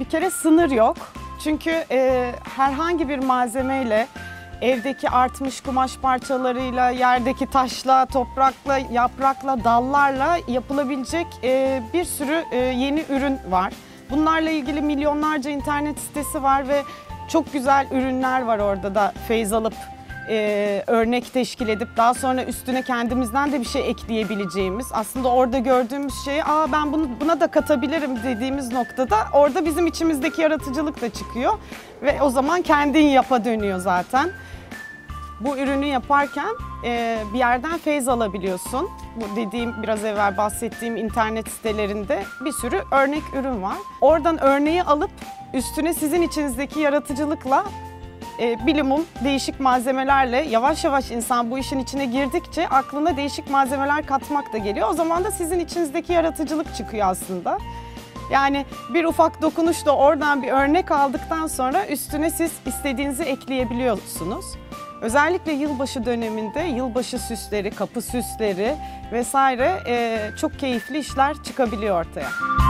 Bir kere sınır yok. Çünkü herhangi bir malzemeyle, evdeki artmış kumaş parçalarıyla, yerdeki taşla, toprakla, yaprakla, dallarla yapılabilecek bir sürü yeni ürün var. Bunlarla ilgili milyonlarca internet sitesi var ve çok güzel ürünler var orada da feyz alıp örnek teşkil edip daha sonra üstüne kendimizden de bir şey ekleyebileceğimiz, aslında orada gördüğümüz şeyi "Aa, ben bunu buna da katabilirim" dediğimiz noktada orada bizim içimizdeki yaratıcılık da çıkıyor ve o zaman kendin yapa dönüyor zaten. Bu ürünü yaparken bir yerden feyz alabiliyorsun. Bu dediğim, biraz evvel bahsettiğim internet sitelerinde bir sürü örnek ürün var. Oradan örneği alıp üstüne sizin içinizdeki yaratıcılıkla bilimum değişik malzemelerle yavaş yavaş insan bu işin içine girdikçe aklına değişik malzemeler katmak da geliyor. O zaman da sizin içinizdeki yaratıcılık çıkıyor aslında. Yani bir ufak dokunuşla oradan bir örnek aldıktan sonra üstüne siz istediğinizi ekleyebiliyorsunuz. Özellikle yılbaşı döneminde yılbaşı süsleri, kapı süsleri vesaire çok keyifli işler çıkabiliyor ortaya.